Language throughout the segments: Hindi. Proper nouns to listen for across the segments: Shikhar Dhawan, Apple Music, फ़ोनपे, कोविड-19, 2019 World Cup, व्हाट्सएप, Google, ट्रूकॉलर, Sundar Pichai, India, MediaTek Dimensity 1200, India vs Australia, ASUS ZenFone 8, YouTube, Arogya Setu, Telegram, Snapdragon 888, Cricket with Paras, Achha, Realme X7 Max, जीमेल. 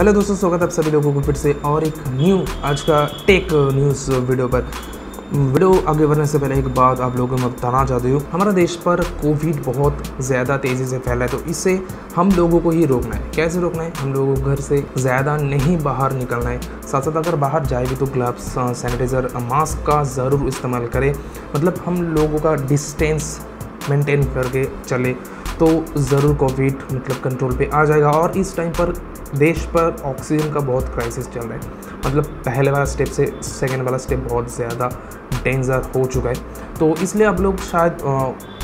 हेलो दोस्तों, स्वागत है आप सभी लोगों को फिर से और एक न्यू आज का टेक न्यूज़ वीडियो पर। वीडियो आगे बढ़ने से पहले एक बात आप लोगों को मैं बताना चाहती हूँ। हमारा देश पर कोविड बहुत ज़्यादा तेज़ी से फैला है, तो इससे हम लोगों को ही रोकना है। कैसे रोकना है? हम लोगों को घर से ज़्यादा नहीं बाहर निकलना है। साथ साथ अगर बाहर जाएगी तो ग्लव्स, सैनिटाइज़र, मास्क का ज़रूर इस्तेमाल करें। मतलब हम लोगों का डिस्टेंस मेंटेन करके चले तो ज़रूर कोविड मतलब कंट्रोल पे आ जाएगा। और इस टाइम पर देश पर ऑक्सीजन का बहुत क्राइसिस चल रहा है। मतलब पहले वाला स्टेप से सेकेंड वाला स्टेप बहुत ज़्यादा डेंजर हो चुका है, तो इसलिए आप लोग शायद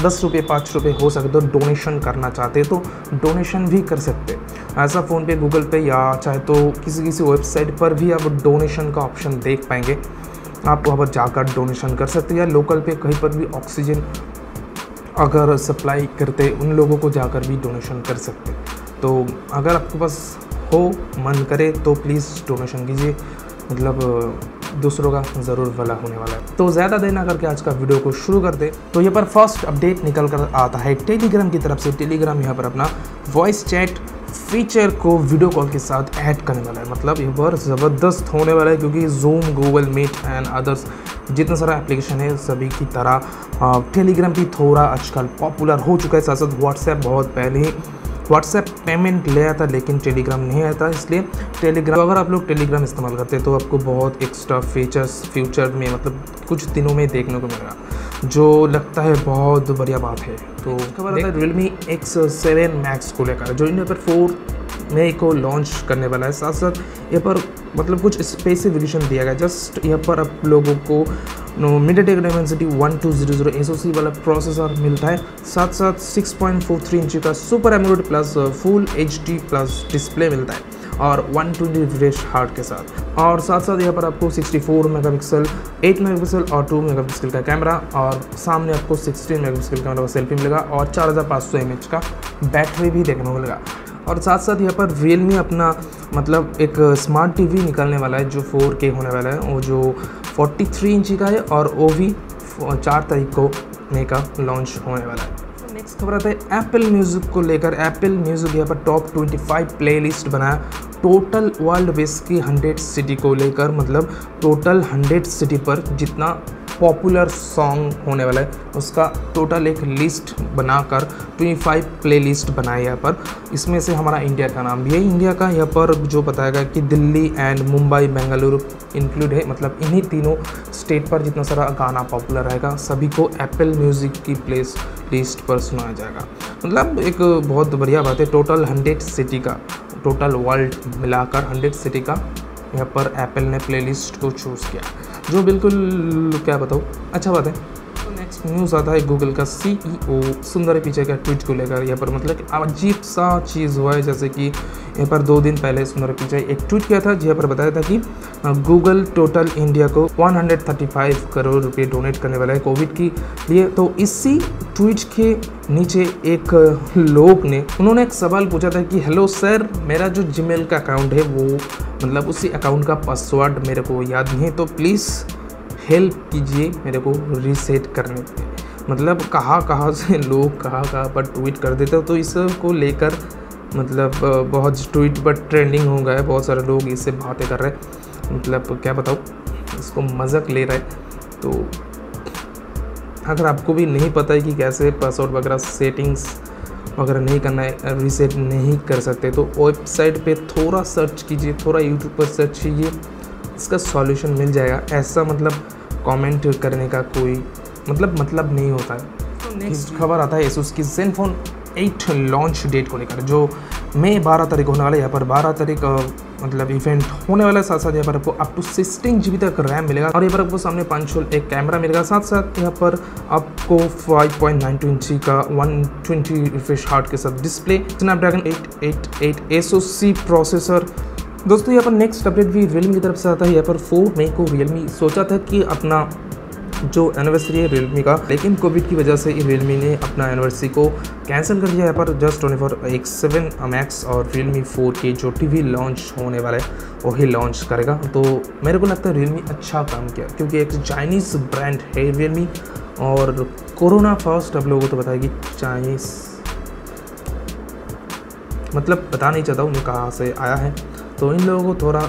10 रुपये 5 रुपये हो सके तो डोनेशन करना चाहते हैं तो डोनेशन भी कर सकते हैं। ऐसा फ़ोनपे, गूगल पे या चाहे तो किसी वेबसाइट पर भी आप डोनेशन का ऑप्शन देख पाएंगे। आप वहाँ पर जाकर डोनेशन कर सकते हैं या लोकल पे कहीं पर भी ऑक्सीजन अगर सप्लाई करते उन लोगों को जाकर भी डोनेशन कर सकते। तो अगर आपके पास हो, मन करे तो प्लीज़ डोनेशन कीजिए, मतलब दूसरों का ज़रूर भला होने वाला है। तो ज़्यादा देर ना करके आज का वीडियो को शुरू कर दे। तो यहाँ पर फर्स्ट अपडेट निकल कर आता है टेलीग्राम की तरफ से। टेलीग्राम यहाँ पर अपना वॉइस चैट फीचर को वीडियो कॉल के साथ ऐड करने वाला है। मतलब ये बहुत ज़बरदस्त होने वाला है, क्योंकि Zoom, Google Meet and others जितना सारा एप्लीकेशन है सभी की तरह टेलीग्राम भी थोड़ा आजकल पॉपुलर हो चुका है। साथ साथ व्हाट्सएप, बहुत पहले ही व्हाट्सएप पेमेंट ले आता लेकिन टेलीग्राम नहीं आता, इसलिए टेलीग्राम अगर आप लोग टेलीग्राम इस्तेमाल करते हैं तो आपको बहुत एक्स्ट्रा फीचर्स फ्यूचर में मतलब कुछ दिनों में देखने को मिलेगा, जो लगता है बहुत बढ़िया बात है। तो खबर आता है Realme X7 Max को लेकर, जो इन पर 4 मई को लॉन्च करने वाला है। साथ साथ यहाँ पर मतलब कुछ स्पेसिफिकेशन दिया गया। जस्ट यहाँ पर आप लोगों को MediaTek Dimensity 1200 SoC वाला प्रोसेसर मिलता है। साथ साथ 6.43 इंच का super AMOLED plus full HD plus display मिलता है और 120 रिफ्रेश हार्ट के साथ। और साथ साथ यहाँ पर आपको 64 मेगापिक्सल, 8 मेगापिक्सल और 2 मेगापिक्सल का कैमरा और सामने आपको 16 मेगापिक्सल कैमरा का सेल्फी मिलेगा और 4500 mAh का बैटरी भी देखने को मिलेगा। और साथ साथ यहाँ पर Realme अपना मतलब एक स्मार्ट टीवी निकालने वाला है जो 4K होने वाला है, वो जो 43 इंच का है और वो भी 4 तारीख को नए का लॉन्च होने वाला है। नेक्स्ट खबर आता है Apple म्यूज़िक को लेकर। Apple म्यूज़िक यहाँ पर टॉप 25 प्लेलिस्ट बनाया टोटल वर्ल्ड बेस की 100 सिटी को लेकर। मतलब टोटल 100 सिटी पर जितना पॉपुलर सॉन्ग होने वाला है उसका टोटल एक लिस्ट बनाकर 25 प्लेलिस्ट बनाए यहाँ पर। इसमें से हमारा इंडिया का नाम भी है। इंडिया का यहाँ पर जो बताया गया कि दिल्ली एंड मुंबई, बेंगलुरु इंक्लूड है। मतलब इन्हीं तीनों स्टेट पर जितना सारा गाना पॉपुलर रहेगा सभी को एप्पल म्यूज़िक की प्लेलिस्ट पर सुनाया जाएगा। मतलब एक बहुत बढ़िया बात है। टोटल 100 सिटी का, टोटल वर्ल्ड मिलाकर 100 सिटी का यहाँ पर एप्पल ने प्लेलिस्ट को चूज़ किया, जो बिल्कुल क्या बताऊँ, अच्छा बात है। तो नेक्स्ट न्यूज़ आता है गूगल का CEO सुंदर पिचाई का ट्वीट को लेकर। यहाँ पर मतलब अजीब सा चीज़ हुआ है, जैसे कि यहाँ पर 2 दिन पहले सुंदर पिचाई एक ट्वीट किया था जहाँ पर बताया था कि गूगल टोटल इंडिया को 135 करोड़ रुपये डोनेट करने वाला है कोविड के लिए। तो इसी ट्वीट के नीचे एक लोग ने उन्होंने एक सवाल पूछा था कि हेलो सर, मेरा जो जीमेल का अकाउंट है वो मतलब उसी अकाउंट का पासवर्ड मेरे को याद नहीं है, तो प्लीज़ हेल्प कीजिए मेरे को रीसेट करने के। मतलब कहाँ से लोग कहाँ पर ट्वीट कर देते हो, तो इसको लेकर मतलब बहुत ट्वीट पर ट्रेंडिंग हो गया है। बहुत सारे लोग इससे बातें कर रहे हैं, मतलब क्या बताऊँ, इसको मजाक ले रहे हैं। तो अगर आपको भी नहीं पता है कि कैसे पासवर्ड वगैरह सेटिंग्स वगैरह नहीं करना है, रीसेट नहीं कर सकते, तो वेबसाइट पे थोड़ा सर्च कीजिए, थोड़ा यूट्यूब पर सर्च कीजिए, इसका सॉल्यूशन मिल जाएगा। ऐसा मतलब कमेंट करने का कोई मतलब नहीं होता है। तो नेक्स्ट खबर आता है ASUS की ZenFone 8 लॉन्च डेट को लेकर, जो मई 12 तारीख होने वाला है। यहाँ पर 12 तारीख मतलब इवेंट होने वाला है। साथ साथ यहाँ पर आपको अप टू 16 GB तक रैम मिलेगा और यहाँ पर आपको सामने 5.1 कैमरा मिलेगा। साथ साथ यहाँ पर आपको 5.92 इंच का 120 रिफ्रेश हार्ट के साथ डिस्प्ले, स्नैपड्रैगन 888 SoC प्रोसेसर। दोस्तों यहाँ पर नेक्स्ट अपडेट भी Realme की तरफ से आता है। यहाँ पर 4 मई को Realme सोचा था कि अपना जो एनिवर्सरी है Realme का, लेकिन कोविड की वजह से Realme ने अपना एनिवर्सरी को कैंसिल कर दिया। यहाँ पर just only for X7 Max और Realme 4K जो टीवी लॉन्च होने वाला है वही लॉन्च करेगा। तो मेरे को लगता है Realme अच्छा काम किया, क्योंकि एक चाइनीज़ ब्रांड है Realme और कोरोना फर्स्ट। आप लोगों को तो बताएगी चाइनीज़, मतलब पता नहीं चाहता हूँ कहाँ से आया है, तो इन लोगों को थोड़ा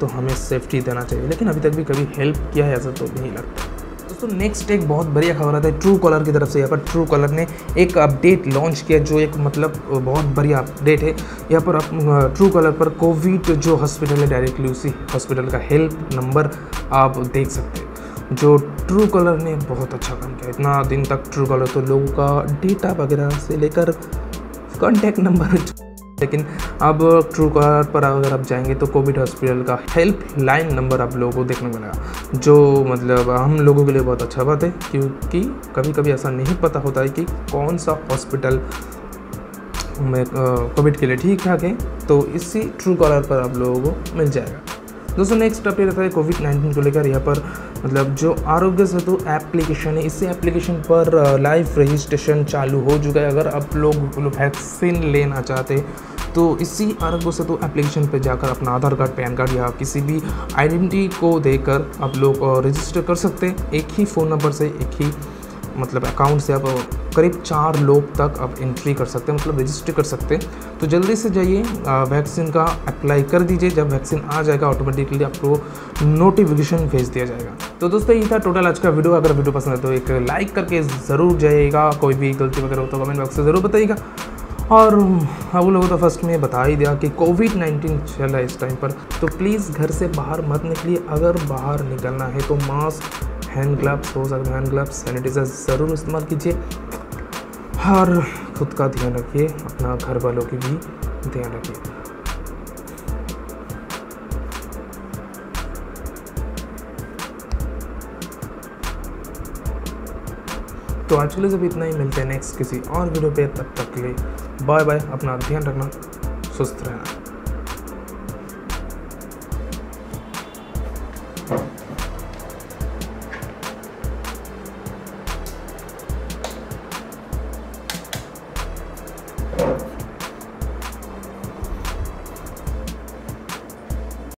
तो हमें सेफ्टी देना चाहिए, लेकिन अभी तक भी कभी हेल्प किया है ऐसा तो नहीं लगता। दोस्तों नेक्स्ट एक बहुत बढ़िया खबर आता है ट्रूकॉलर की तरफ से। यहाँ पर ट्रूकॉलर ने एक अपडेट लॉन्च किया जो एक मतलब बहुत बढ़िया अपडेट है। यहाँ पर आप ट्रूकॉलर पर कोविड जो हॉस्पिटल है डायरेक्टली उसी हॉस्पिटल का हेल्प नंबर आप देख सकते हैं, जो ट्रूकॉलर ने बहुत अच्छा काम किया। इतना दिन तक ट्रूकॉलर तो लोगों का डेटा वगैरह से लेकर कॉन्टैक्ट नंबर, लेकिन अब ट्रूकॉलर पर अगर आप जाएंगे तो कोविड हॉस्पिटल का हेल्पलाइन नंबर आप लोगों को देखने को मिलेगा, जो मतलब हम लोगों के लिए बहुत अच्छा बात है, क्योंकि कभी कभी ऐसा नहीं पता होता है कि कौन सा हॉस्पिटल में कोविड के लिए ठीक ठाक है, तो इसी ट्रूकॉलर पर आप लोगों को मिल जाएगा। दोस्तों नेक्स्ट अपडेट रहता है कोविड-19 को लेकर। यहाँ पर मतलब जो आरोग्य सेतु एप्लीकेशन है, इसी एप्लीकेशन पर लाइव रजिस्ट्रेशन चालू हो चुका है। अगर आप लोग वैक्सीन लेना चाहते हैं तो इसी आरोग्य सेतु एप्लीकेशन पर जाकर अपना आधार कार्ड, पैन कार्ड या किसी भी आइडेंटिटी को देकर आप लोग रजिस्टर कर सकते हैं। एक ही फ़ोन नंबर से, एक ही मतलब अकाउंट से आप करीब 4 लोग तक आप एंट्री कर सकते हैं, मतलब रजिस्टर कर सकते हैं। तो जल्दी से जाइए, वैक्सीन का अप्लाई कर दीजिए। जब वैक्सीन आ जाएगा ऑटोमेटिकली आपको नोटिफिकेशन भेज दिया जाएगा। तो दोस्तों ये था टोटल आज का वीडियो। अगर वीडियो पसंद है तो एक लाइक करके ज़रूर जाइएगा। कोई भी गलती वगैरह हो तो कमेंट बॉक्स में ज़रूर बताइएगा। और आप लोगों तो फर्स्ट में बता ही दिया कि कोविड-19 चल रहा है इस टाइम पर, तो प्लीज़ घर से बाहर मत निकलिए। अगर बाहर निकलना है तो मास्क, हैंड ग्लव्स, हो सकता है हैंड ग्लव्स, सैनिटाइज़र ज़रूर इस्तेमाल कीजिए और खुद का ध्यान रखिए, अपना घर वालों की भी ध्यान रखिए। तो आज के लिए जब इतना ही, मिलते हैं नेक्स्ट किसी और वीडियो पे। तब तक के लिए बाय बाय। अपना ध्यान रखना, सुस्त रहना।